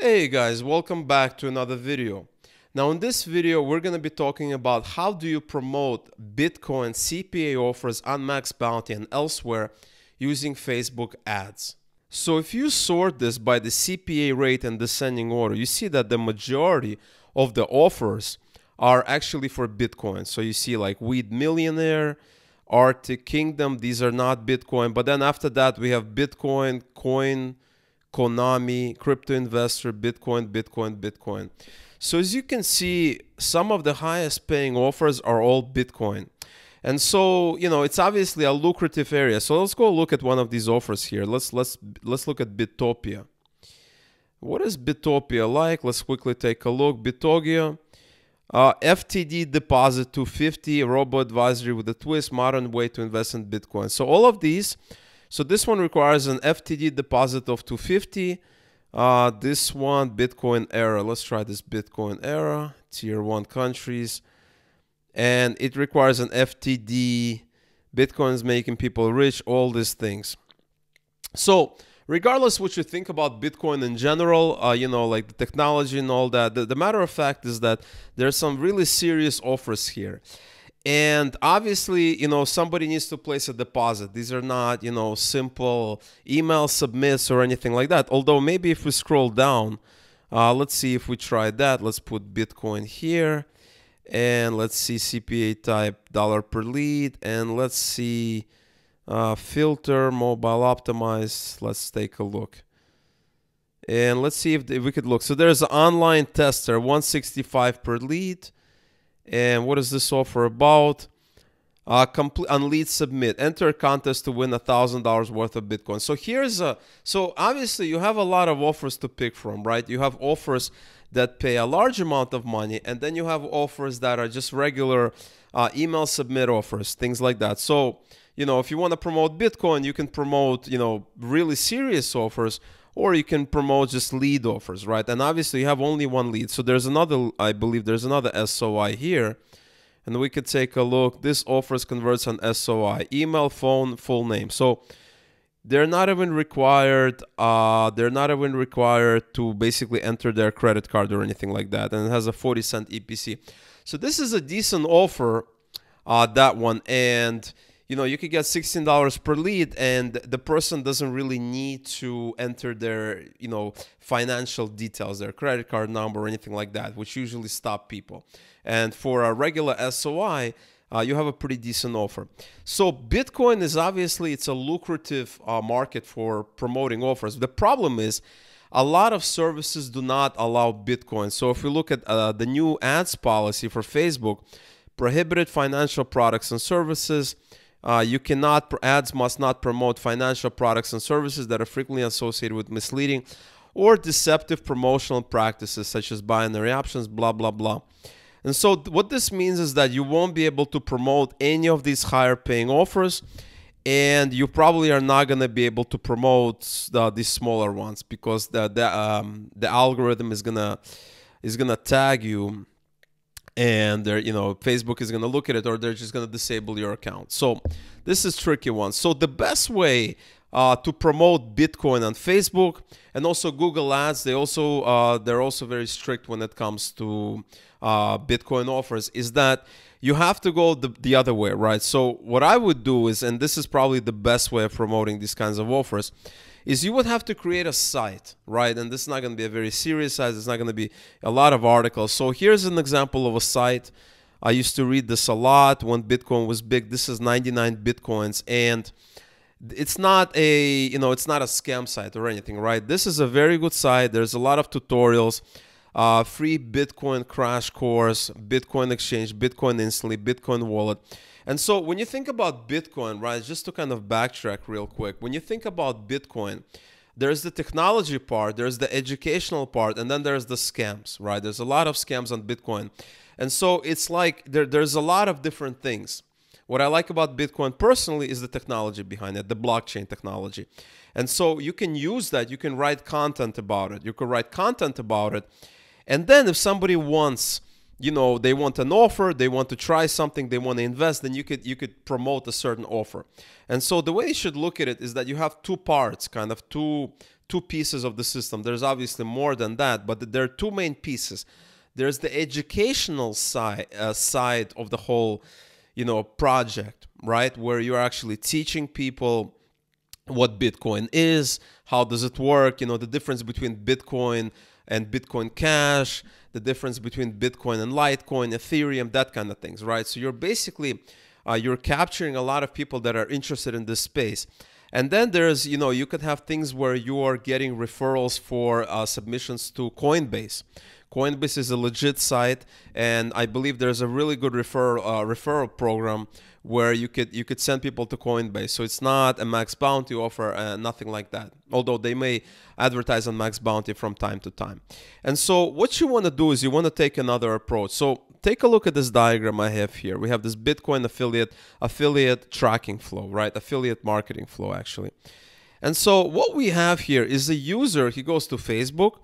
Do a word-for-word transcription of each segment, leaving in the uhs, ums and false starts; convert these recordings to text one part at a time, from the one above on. Hey guys, welcome back to another video. Now in this video we're going to be talking about how do you promote Bitcoin C P A offers on Max Bounty and elsewhere using Facebook ads. So if you sort this by the C P A rate in descending order, you see that the majority of the offers are actually for Bitcoin. So you see like Weed Millionaire, Arctic Kingdom, these are not Bitcoin, but then after that we have Bitcoin, Coin, Konami, Crypto Investor, Bitcoin, Bitcoin, Bitcoin. So as you can see, some of the highest paying offers are all Bitcoin. And so, you know, it's obviously a lucrative area. So let's go look at one of these offers here. Let's, let's, let's look at Bitopia. What is Bitopia like? Let's quickly take a look. Bitopia, uh, F T D deposit two fifty, robo-advisory with a twist, modern way to invest in Bitcoin. So all of these... So this one requires an F T D deposit of two fifty. Uh, this one, Bitcoin Era. Let's try this Bitcoin Era, tier one countries. And it requires an F T D. Bitcoin's making people rich, all these things. So regardless what you think about Bitcoin in general, uh, you know, like the technology and all that, the, the matter of fact is that there's some really serious offers here. And obviously, you know, somebody needs to place a deposit. These are not, you know, simple email submits or anything like that. Although maybe if we scroll down, uh, let's see if we try that. Let's put Bitcoin here and let's see C P A type dollar per lead. And let's see uh, filter, mobile optimized. Let's take a look. And let's see if, if we could look. So there's an online tester, one sixty-five per lead. And what is this offer about? Uh, complete on lead submit. Enter a contest to win a thousand dollars worth of Bitcoin. So here's a so obviously you have a lot of offers to pick from, right? You have offers that pay a large amount of money, and then you have offers that are just regular uh, email submit offers, things like that. So you know, if you want to promote Bitcoin, you can promote you know really serious offers, or you can promote just lead offers, right? And obviously you have only one lead. So there's another, I believe there's another S O I here. And we could take a look. This offers converts on S O I, email, phone, full name. So they're not even required, uh, they're not even required to basically enter their credit card or anything like that. And it has a forty cent E P C. So this is a decent offer, uh, that one. And you know, you could get sixteen dollars per lead and the person doesn't really need to enter their, you know, financial details, their credit card number or anything like that, which usually stop people. And for a regular S O I, uh, you have a pretty decent offer. So Bitcoin is obviously, it's a lucrative uh, market for promoting offers. The problem is a lot of services do not allow Bitcoin. So if we look at uh, the new ads policy for Facebook, prohibited financial products and services, Uh, you cannot, ads must not promote financial products and services that are frequently associated with misleading or deceptive promotional practices such as binary options, blah, blah, blah. And so what this means is that you won't be able to promote any of these higher paying offers, and you probably are not going to be able to promote the, these smaller ones because the, the, um, the algorithm is going to is going to tag you. And they're, you know, Facebook is going to look at it, or they're just going to disable your account. So this is tricky one. So the best way uh, to promote Bitcoin on Facebook and also Google Ads, they also uh, they're also very strict when it comes to uh, Bitcoin offers, is that you have to go the, the other way, right? So what I would do is, and this is probably the best way of promoting these kinds of offers, is you would have to create a site, right? And this is not going to be a very serious site. It's not going to be a lot of articles. So here's an example of a site. I used to read this a lot when Bitcoin was big. This is ninety-nine Bitcoins. And it's not a, you know, it's not a scam site or anything, right? This is a very good site. There's a lot of tutorials, uh, free Bitcoin crash course, Bitcoin exchange, Bitcoin instantly, Bitcoin wallet. And so when you think about Bitcoin, right, just to kind of backtrack real quick, when you think about Bitcoin, there's the technology part, there's the educational part, and then there's the scams, right? There's a lot of scams on Bitcoin. And so it's like there, there's a lot of different things. What I like about Bitcoin personally is the technology behind it, the blockchain technology. And so you can use that, you can write content about it, you can write content about it. And then if somebody wants... you know, they want an offer, they want to try something, they want to invest, then you could you could promote a certain offer. And so the way you should look at it is that you have two parts, kind of two two pieces of the system. There's obviously more than that, but there are two main pieces. There's the educational side, uh, side of the whole, you know, project, right? Where you're actually teaching people what Bitcoin is, how does it work, you know, the difference between Bitcoin and Bitcoin Cash, the difference between Bitcoin and Litecoin, Ethereum, that kind of things, right? So you're basically, uh, you're capturing a lot of people that are interested in this space. And then there's, you know, you could have things where you are getting referrals for uh, submissions to Coinbase. Coinbase is a legit site, and I believe there's a really good referral uh, referral program where you could you could send people to Coinbase. So it's not a Max Bounty offer, uh, nothing like that. Although they may advertise on Max Bounty from time to time. And so what you want to do is you want to take another approach. So take a look at this diagram I have here. We have this Bitcoin affiliate affiliate tracking flow, right? Affiliate marketing flow, actually. And so what we have here is a user. He goes to Facebook.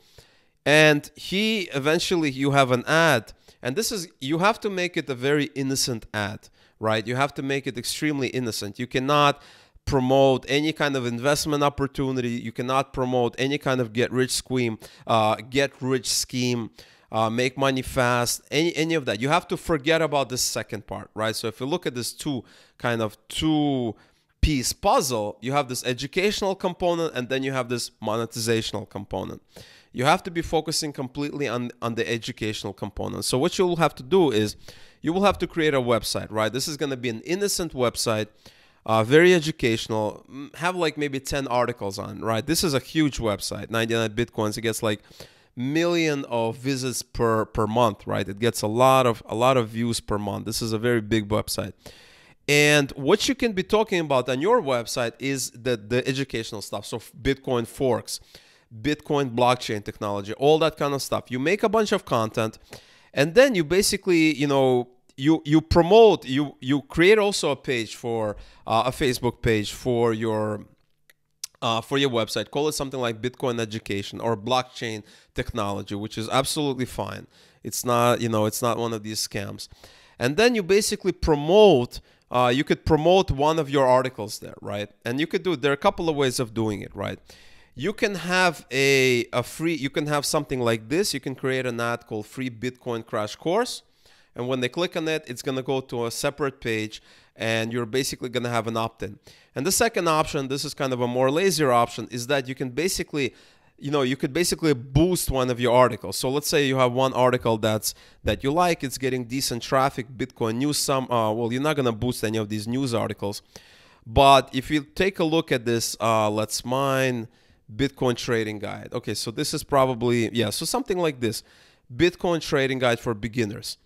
And he eventually, you have an ad, and this is, you have to make it a very innocent ad, right? You have to make it extremely innocent. You cannot promote any kind of investment opportunity. You cannot promote any kind of get rich scheme, uh, get rich scheme, uh, make money fast, any, any of that. You have to forget about this second part, right? So if you look at this two kind of two piece puzzle, you have this educational component, and then you have this monetizational component. You have to be focusing completely on, on the educational component. So what you'll have to do is you will have to create a website, right? This is going to be an innocent website, uh, very educational, have like maybe ten articles on, right? This is a huge website, ninety-nine Bitcoins. It gets like million of visits per, per month, right? It gets a lot of, a lot of views per month. This is a very big website. And what you can be talking about on your website is the, the educational stuff. So Bitcoin forks, Bitcoin blockchain technology, all that kind of stuff. You make a bunch of content, and then you basically, you know, you you promote, you you create also a page for uh, a Facebook page for your uh, for your website. Call it something like Bitcoin education or blockchain technology, which is absolutely fine. It's not, you know, it's not one of these scams. And then you basically promote. Uh, you could promote one of your articles there, right? And you could do. There are a couple of ways of doing it, right? You can have a, a free, you can have something like this. You can create an ad called Free Bitcoin Crash Course. And when they click on it, it's going to go to a separate page, and you're basically going to have an opt-in. And the second option, this is kind of a more lazier option, is that you can basically, you know, you could basically boost one of your articles. So let's say you have one article that's, that you like, it's getting decent traffic, Bitcoin news, some, uh, well, you're not going to boost any of these news articles. But if you take a look at this, uh, let's mine Bitcoin trading guide. Okay, so this is probably, yeah, so something like this, Bitcoin trading guide for beginners,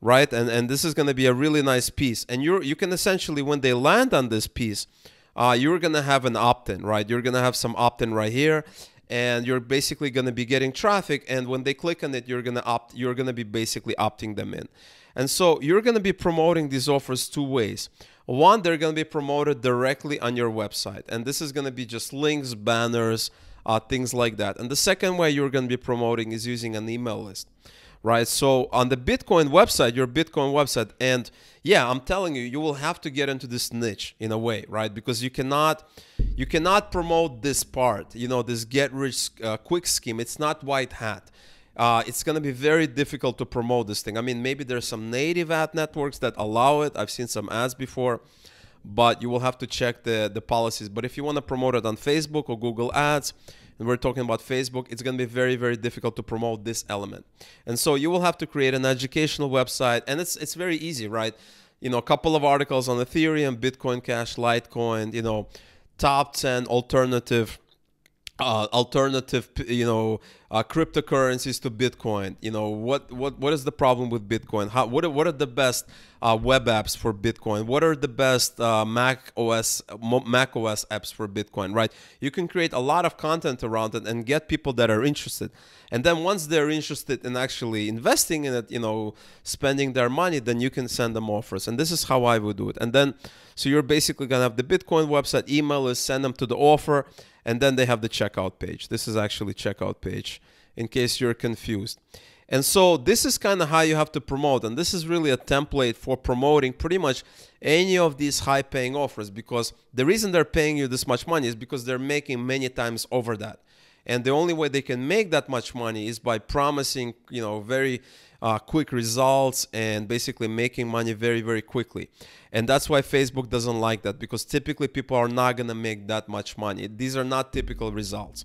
right? And and this is going to be a really nice piece. And you're, you can essentially, when they land on this piece, uh, you're going to have an opt-in, right? You're going to have some opt-in right here, and you're basically going to be getting traffic. And when they click on it, you're going to opt, you're going to be basically opting them in. And so you're going to be promoting these offers two ways. One, they're going to be promoted directly on your website. And this is going to be just links, banners, uh, things like that. And the second way you're going to be promoting is using an email list, right? So on the Bitcoin website, your Bitcoin website, and yeah, I'm telling you, you will have to get into this niche in a way, right? Because you cannot, you cannot promote this part, you know, this get rich uh, quick scheme. It's not white hat. Uh, it's going to be very difficult to promote this thing. I mean, maybe there's some native ad networks that allow it. I've seen some ads before, but you will have to check the, the policies. But if you want to promote it on Facebook or Google Ads, and we're talking about Facebook, it's going to be very, very difficult to promote this element. And so you will have to create an educational website. And it's, it's very easy, right? You know, a couple of articles on Ethereum, Bitcoin Cash, Litecoin, you know, top ten alternative Uh, alternative, you know, uh, cryptocurrencies to Bitcoin. You know, what what what is the problem with Bitcoin? How what are, what are the best uh, web apps for Bitcoin? What are the best uh, Mac O S Mac O S apps for Bitcoin? Right? You can create a lot of content around it and get people that are interested. And then once they're interested in actually investing in it, you know, spending their money, then you can send them offers. And this is how I would do it. And then so you're basically gonna have the Bitcoin website, email list, send them to the offer. And then they have the checkout page. This is actually checkout page in case you're confused. And so this is kind of how you have to promote. And this is really a template for promoting pretty much any of these high paying offers, because the reason they're paying you this much money is because they're making many times over that. And the only way they can make that much money is by promising, you know, very uh, quick results and basically making money very, very quickly. And that's why Facebook doesn't like that, because typically people are not going to make that much money. These are not typical results.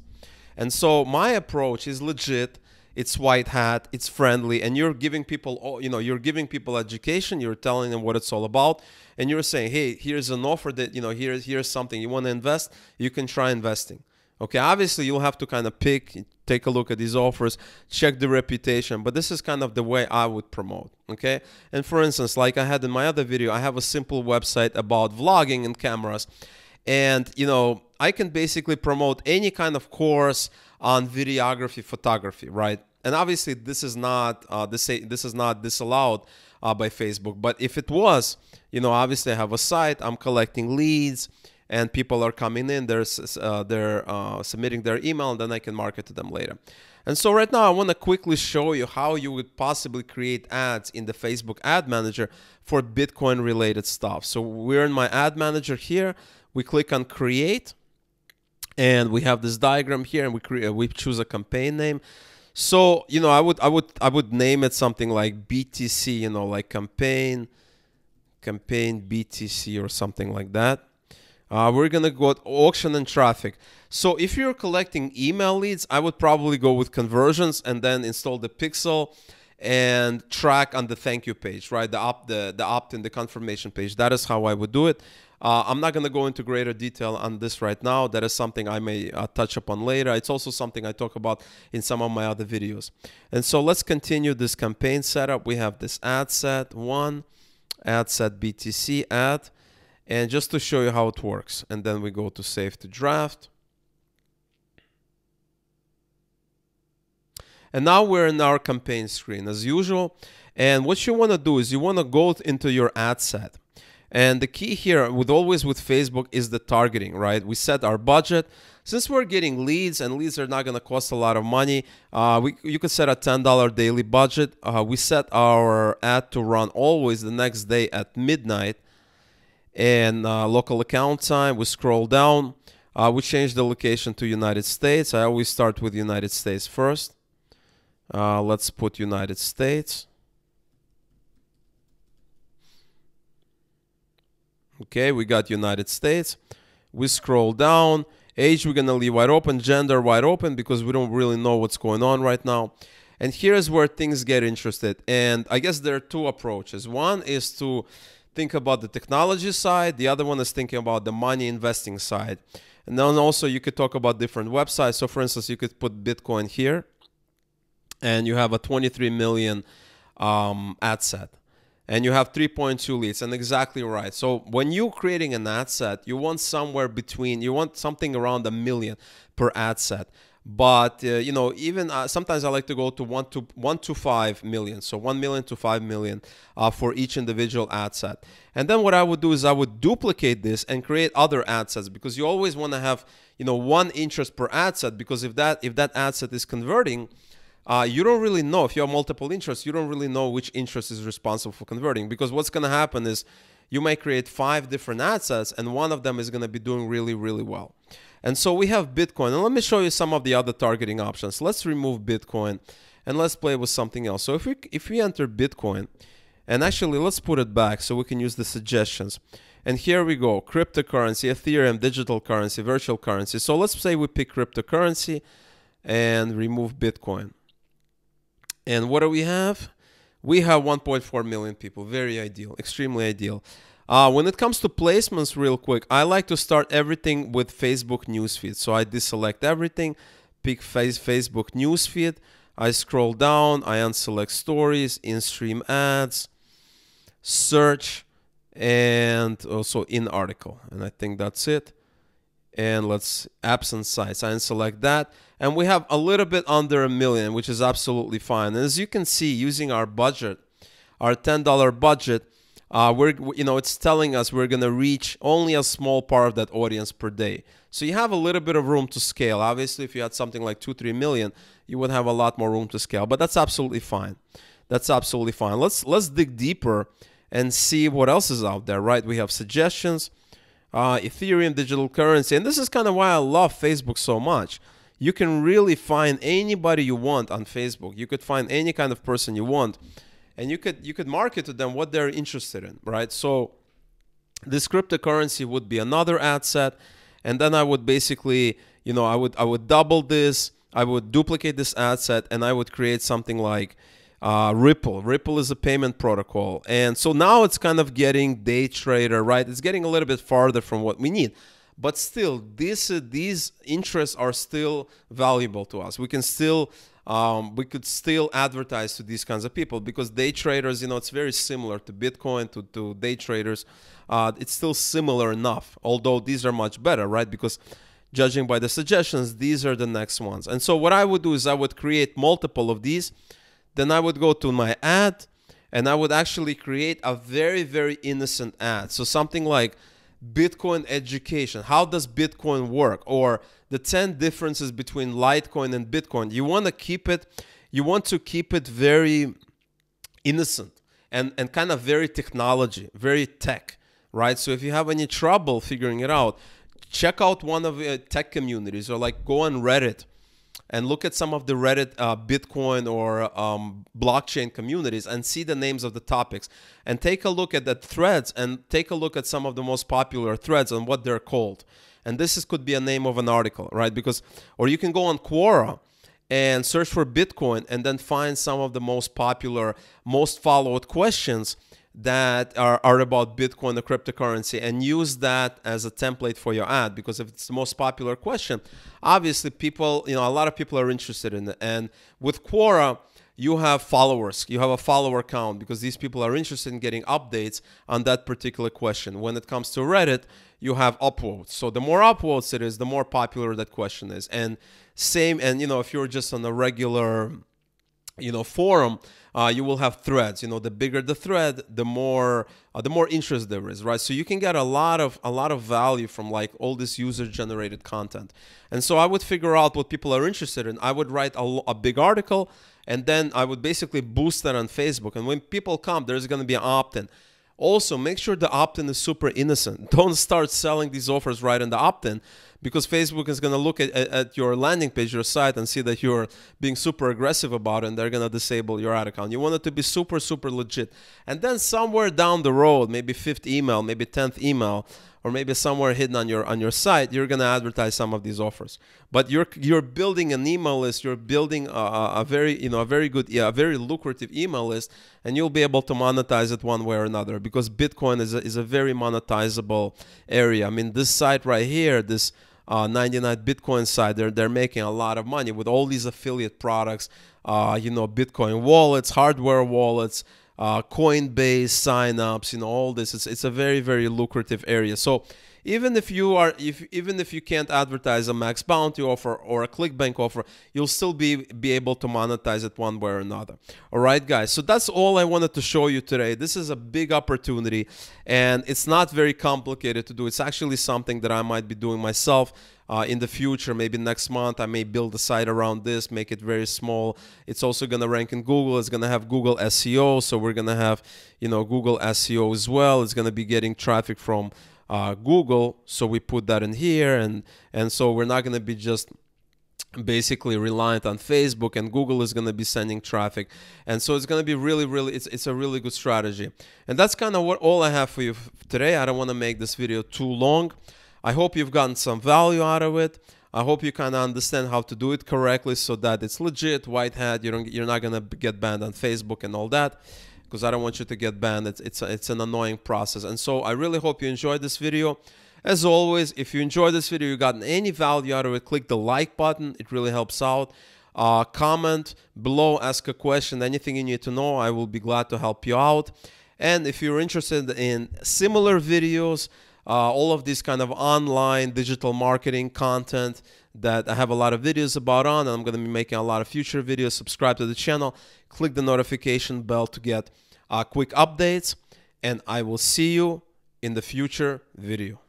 And so my approach is legit. It's white hat, it's friendly, and you're giving people, you know, you're giving people education, you're telling them what it's all about, and you're saying, hey, here's an offer that, you know, here's, here's something you want to invest, you can try investing. Okay, obviously you'll have to kind of pick, take a look at these offers, check the reputation, but this is kind of the way I would promote, okay? And for instance, like I had in my other video, I have a simple website about vlogging and cameras, and, you know, I can basically promote any kind of course on videography, photography, right? And obviously this is not uh, this, this is not disallowed uh, by Facebook, but if it was, you know, obviously I have a site, I'm collecting leads, and people are coming in, they're, uh, they're uh, submitting their email, and then I can market to them later. And so right now I want to quickly show you how you would possibly create ads in the Facebook ad manager for Bitcoin related stuff. So we're in my ad manager here, we click on create, and we have this diagram here, and we create, we choose a campaign name. So, you know, I would, I would, I would name it something like B T C, you know, like campaign, campaign B T C or something like that. Uh, we're going to go to auction and traffic. So if you're collecting email leads, I would probably go with conversions and then install the pixel and track on the thank you page, right? The opt, the, the opt-in, the confirmation page. That is how I would do it. Uh, I'm not going to go into greater detail on this right now. That is something I may uh, touch upon later. It's also something I talk about in some of my other videos. And so let's continue this campaign setup. We have this ad set one, ad set B T C ad. And just to show you how it works, and then we go to save to draft. And now we're in our campaign screen as usual. And what you want to do is you want to go into your ad set. And the key here with always with Facebook is the targeting, right? We set our budget. Since we're getting leads and leads are not going to cost a lot of money, uh, we, you could set a ten dollar daily budget. Uh, we set our ad to run always the next day at midnight. And uh, local account time, we scroll down, uh, we change the location to United States. I always start with United States first. Uh, let's put United States. Okay, we got United States. We scroll down. Age, we're going to leave wide open. Gender, wide open, because we don't really know what's going on right now. And here's where things get interesting. And I guess there are two approaches. One is to think about the technology side. The other one is thinking about the money investing side. And then also you could talk about different websites. So for instance, you could put Bitcoin here and you have a twenty-three million um, ad set and you have three point two leads, and exactly right. So when you're creating an ad set, you want somewhere between, you want something around a million per ad set. But, uh, you know, even uh, sometimes I like to go to one to one to five million. So one million to five million uh, for each individual ad set. And then what I would do is I would duplicate this and create other ad sets, because you always want to have, you know, one interest per ad set, because if that if that ad set is converting, uh, you don't really know. If you have multiple interests, you don't really know which interest is responsible for converting, because what's going to happen is you may create five different ad sets and one of them is going to be doing really, really well. And so we have Bitcoin. And let me show you some of the other targeting options. Let's remove Bitcoin and let's play with something else. So if we, if we enter Bitcoin, and actually let's put it back so we can use the suggestions. And here we go. Cryptocurrency, Ethereum, digital currency, virtual currency. So let's say we pick cryptocurrency and remove Bitcoin. And what do we have? We have one point four million people. Very ideal. Extremely ideal. Uh, when it comes to placements, real quick, I like to start everything with Facebook newsfeed. So I deselect everything, pick face Facebook newsfeed. I scroll down, I unselect stories, in-stream ads, search, and also in article. And I think that's it. And let's apps and sites. I unselect that. And we have a little bit under a million, which is absolutely fine. And as you can see, using our budget, our ten dollar budget, uh, we're, you know, it's telling us we're going to reach only a small part of that audience per day. So you have a little bit of room to scale. Obviously, if you had something like two, three million, you would have a lot more room to scale, but that's absolutely fine. That's absolutely fine. Let's, let's dig deeper and see what else is out there, right? We have suggestions, uh, Ethereum, digital currency. And this is kind of why I love Facebook so much. You can really find anybody you want on Facebook. You could find any kind of person you want, and you could, you could market to them what they're interested in, right? So this cryptocurrency would be another ad set. And then I would basically, you know, I would, I would double this, I would duplicate this ad set, and I would create something like Uh, Ripple. Ripple is a payment protocol. And so now it's kind of getting day trader, right? It's getting a little bit farther from what we need. But still, this, uh, these interests are still valuable to us. We can still, um, we could still advertise to these kinds of people, because day traders, you know, it's very similar to Bitcoin, to, to day traders. Uh, it's still similar enough, although these are much better, right? Because judging by the suggestions, these are the next ones. And so what I would do is I would create multiple of these. Then I would go to my ad, and I would actually create a very, very innocent ad. So something like Bitcoin education. How does Bitcoin work? Or the ten differences between Litecoin and Bitcoin. You want to keep it, you want to keep it very innocent and, and kind of very technology, very tech, right? So if you have any trouble figuring it out, check out one of the tech communities, or like go on Reddit and look at some of the Reddit uh, Bitcoin or um, blockchain communities and see the names of the topics. And take a look at the threads, and take a look at some of the most popular threads and what they're called. And this is, could be a name of an article, right? Because, or you can go on Quora and search for Bitcoin and then find some of the most popular, most followed questions that are, are about Bitcoin, the cryptocurrency, and use that as a template for your ad. Because if it's the most popular question, obviously people, you know, a lot of people are interested in it. And with Quora, you have followers, you have a follower count, because these people are interested in getting updates on that particular question. When it comes to Reddit, you have upvotes. So the more upvotes it is, the more popular that question is. And same, and you know, if you're just on a regular, you know, forum, uh, you will have threads. You know, the bigger the thread, the more uh, the more interest there is, right? So you can get a lot of a lot of value from like all this user-generated content. And so I would figure out what people are interested in. I would write a, a big article, and then I would basically boost that on Facebook. And when people come, there's going to be an opt-in. Also, make sure the opt-in is super innocent. Don't start selling these offers right in the opt-in, because Facebook is going to look at, at your landing page, your site, and see that you're being super aggressive about it, and they're going to disable your ad account. You want it to be super, super legit. And then somewhere down the road, maybe fifth email, maybe tenth email, or maybe somewhere hidden on your on your site, you're going to advertise some of these offers. But you're you're building an email list. You're building a, a very you know a very good a very lucrative email list, and you'll be able to monetize it one way or another, because Bitcoin is a, is a very monetizable area. I mean, this site right here, this uh, ninety-nine Bitcoin site, they're they're making a lot of money with all these affiliate products. Uh, you know, Bitcoin wallets, hardware wallets. Uh, Coinbase signups, you know, all this. It's it's a very, very lucrative area. So even if you are, if even if you can't advertise a Max Bounty offer or a ClickBank offer, you'll still be be able to monetize it one way or another. All right, guys. So that's all I wanted to show you today. This is a big opportunity, and it's not very complicated to do. It's actually something that I might be doing myself. Uh, in the future, maybe next month, I may build a site around this, make it very small. It's also going to rank in Google. It's going to have Google S E O. So we're going to have, you know, Google S E O as well. It's going to be getting traffic from uh, Google. So we put that in here. And, and so we're not going to be just basically reliant on Facebook, and Google is going to be sending traffic. And so it's going to be really, really, it's, it's a really good strategy. And that's kind of what all I have for you today. I don't want to make this video too long. I hope you've gotten some value out of it. I hope you kind of understand how to do it correctly so that it's legit, white hat. You don't, you're not going to get banned on Facebook and all that, because I don't want you to get banned. It's, it's, a, it's an annoying process. And so I really hope you enjoyed this video. As always, if you enjoyed this video, you gotten any value out of it, click the like button. It really helps out. Uh, comment below, ask a question, anything you need to know. I will be glad to help you out. And if you're interested in similar videos, Uh, all of this kind of online digital marketing content that I have a lot of videos about on, and I'm going to be making a lot of future videos. Subscribe to the channel, click the notification bell to get uh, quick updates. and I will see you in the future video.